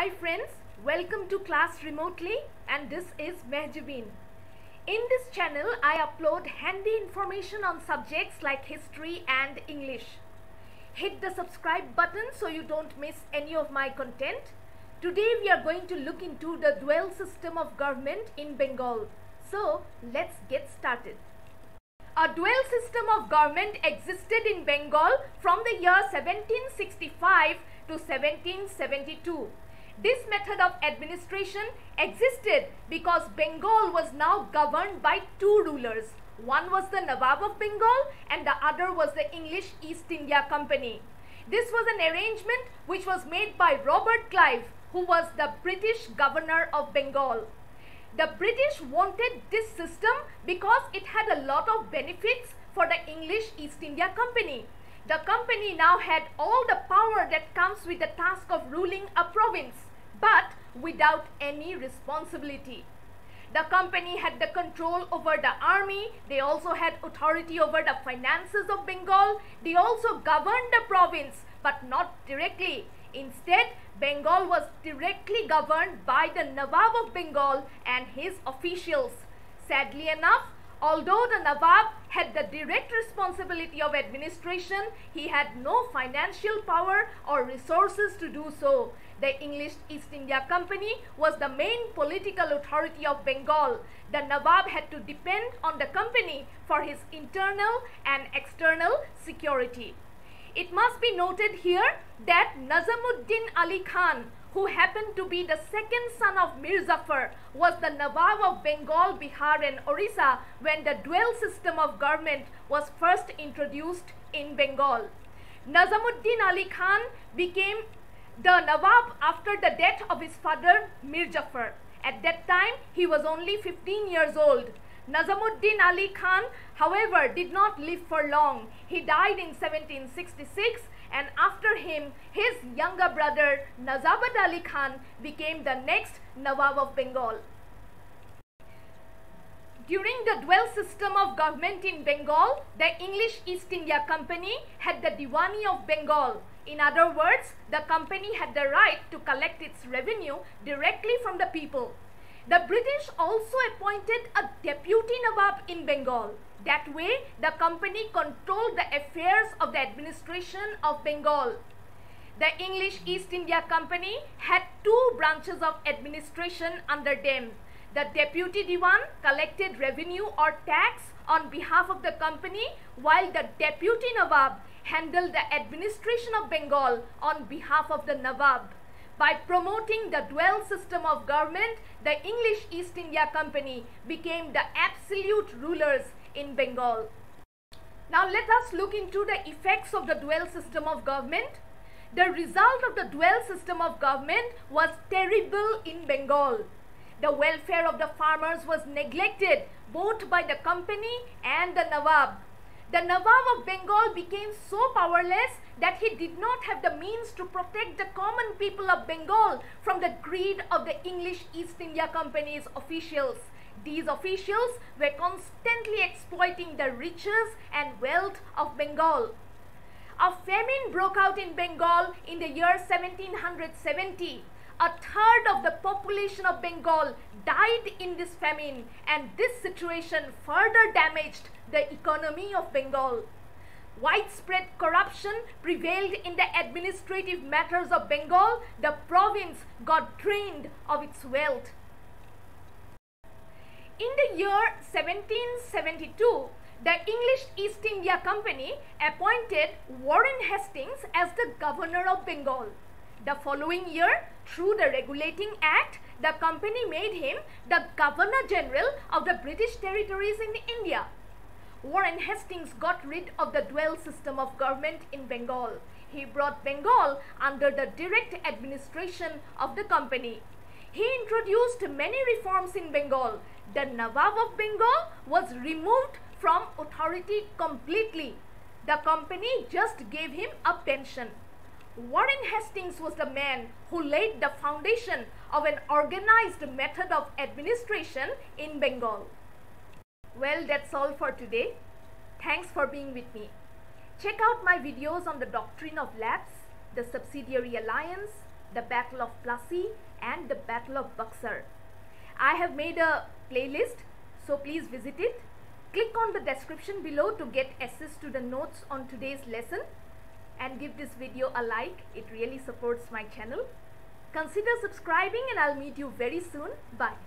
Hi friends, welcome to class remotely, and this is Mehjabin. In this channel, I upload handy information on subjects like history and English. Hit the subscribe button so you don't miss any of my content. Today we are going to look into the dual system of government in Bengal. So let's get started. A dual system of government existed in Bengal from the year 1765 to 1772. This method of administration existed because Bengal was now governed by two rulers. One was the Nawab of Bengal and the other was the English East India Company. This was an arrangement which was made by Robert Clive, who was the British governor of Bengal. The British wanted this system because it had a lot of benefits for the English East India Company. The company now had all the power that comes with the task of ruling a province, but without any responsibility. The company had the control over the army, they also had authority over the finances of Bengal, they also governed the province, but not directly. Instead, Bengal was directly governed by the Nawab of Bengal and his officials. Sadly enough, although the Nawab had the direct responsibility of administration, he had no financial power or resources to do so. The English East India Company was the main political authority of Bengal. The Nawab had to depend on the company for his internal and external security. It must be noted here that Nazimuddin Ali Khan, who happened to be the second son of Mir Jafar, was the Nawab of Bengal, Bihar and Orissa when the dual system of government was first introduced in Bengal. Nazimuddin Ali Khan became the Nawab after the death of his father Mir Jafar. At that time, he was only 15 years old. Nazimuddin Ali Khan, however, did not live for long. He died in 1766, and after him, his younger brother Nazabad Ali Khan became the next Nawab of Bengal. During the dual system of government in Bengal, the English East India Company had the Diwani of Bengal. In other words, the company had the right to collect its revenue directly from the people. The British also appointed a deputy Nawab in Bengal. That way, the company controlled the affairs of the administration of Bengal. The English East India Company had two branches of administration under them. The Deputy Diwan collected revenue or tax on behalf of the company, while the Deputy Nawab handled the administration of Bengal on behalf of the Nawab. By promoting the dual system of government, the English East India Company became the absolute rulers in Bengal. Now let us look into the effects of the dual system of government. The result of the dual system of government was terrible in Bengal. The welfare of the farmers was neglected both by the company and the Nawab. The Nawab of Bengal became so powerless that he did not have the means to protect the common people of Bengal from the greed of the English East India Company's officials. These officials were constantly exploiting the riches and wealth of Bengal. A famine broke out in Bengal in the year 1770. A third of the population of Bengal died in this famine, and this situation further damaged the economy of Bengal. Widespread corruption prevailed in the administrative matters of Bengal. The province got drained of its wealth. In the year 1772, the English East India Company appointed Warren Hastings as the governor of Bengal. The following year, through the Regulating Act, the company made him the Governor General of the British territories in India. Warren Hastings got rid of the dual system of government in Bengal. He brought Bengal under the direct administration of the company. He introduced many reforms in Bengal. The Nawab of Bengal was removed from authority completely. The company just gave him a pension. Warren Hastings was the man who laid the foundation of an organized method of administration in Bengal. Well, that's all for today. Thanks for being with me. Check out my videos on the Doctrine of Lapse, the Subsidiary Alliance, the Battle of Plassey and the Battle of Buxar. I have made a playlist, so please visit it. Click on the description below to get access to the notes on today's lesson and give this video a like. It really supports my channel. Consider subscribing and I'll meet you very soon. Bye.